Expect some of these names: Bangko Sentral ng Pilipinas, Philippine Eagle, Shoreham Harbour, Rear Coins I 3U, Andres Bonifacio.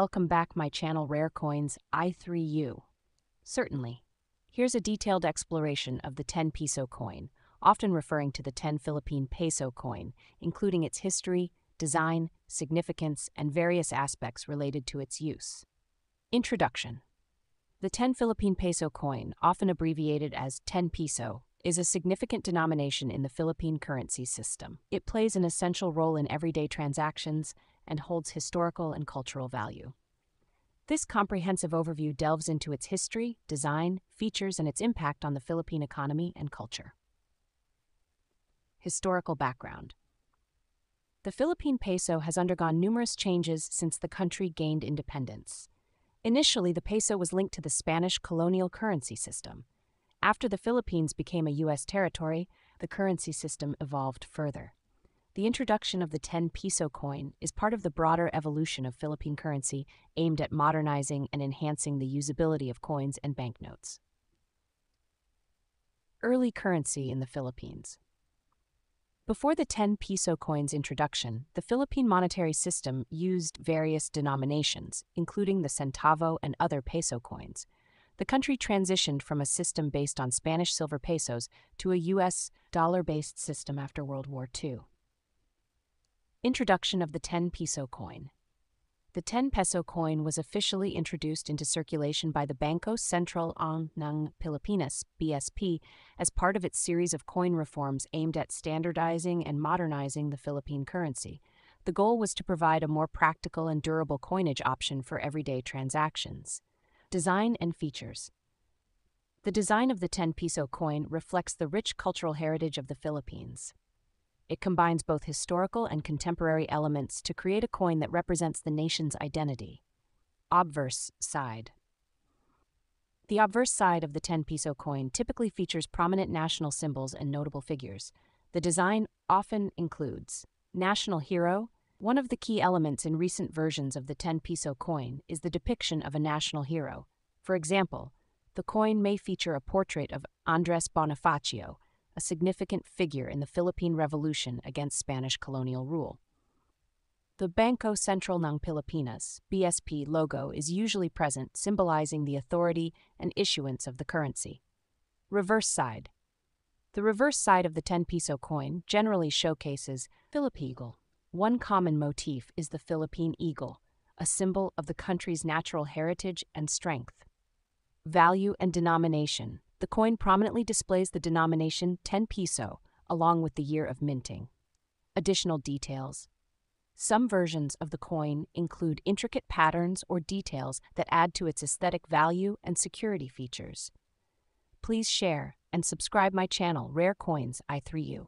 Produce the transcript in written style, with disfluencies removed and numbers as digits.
Welcome back my channel Rare Coins I 3U. Certainly. Here's a detailed exploration of the 10 peso coin, often referring to the 10 Philippine peso coin, including its history, design, significance, and various aspects related to its use. Introduction. The 10 Philippine peso coin, often abbreviated as 10 peso, is a significant denomination in the Philippine currency system. It plays an essential role in everyday transactions and holds historical and cultural value. This comprehensive overview delves into its history, design, features, and its impact on the Philippine economy and culture. Historical background. The Philippine peso has undergone numerous changes since the country gained independence. Initially, the peso was linked to the Spanish colonial currency system. After the Philippines became a U.S. territory, the currency system evolved further. The introduction of the 10 peso coin is part of the broader evolution of Philippine currency aimed at modernizing and enhancing the usability of coins and banknotes. Early currency in the Philippines. Before the 10 peso coin's introduction, the Philippine monetary system used various denominations, including the centavo and other peso coins. The country transitioned from a system based on Spanish silver pesos to a U.S. dollar-based system after World War II. Introduction of the 10 peso coin. The 10 peso coin was officially introduced into circulation by the Bangko Sentral ng Pilipinas (BSP) as part of its series of coin reforms aimed at standardizing and modernizing the Philippine currency. The goal was to provide a more practical and durable coinage option for everyday transactions. Design and features. The design of the 10 peso coin reflects the rich cultural heritage of the Philippines. It combines both historical and contemporary elements to create a coin that represents the nation's identity. Obverse side. The obverse side of the 10 peso coin typically features prominent national symbols and notable figures. The design often includes national hero. One of the key elements in recent versions of the 10 peso coin is the depiction of a national hero. For example, the coin may feature a portrait of Andres Bonifacio, a significant figure in the Philippine Revolution against Spanish colonial rule. The Bangko Sentral ng Pilipinas (BSP) logo is usually present, symbolizing the authority and issuance of the currency. Reverse side. The reverse side of the 10 peso coin generally showcases Philippine Eagle. One common motif is the Philippine Eagle, a symbol of the country's natural heritage and strength. Value and denomination. The coin prominently displays the denomination 10 peso, along with the year of minting. Additional details. Some versions of the coin include intricate patterns or details that add to its aesthetic value and security features. Please share and subscribe my channel Rare Coins I 3U.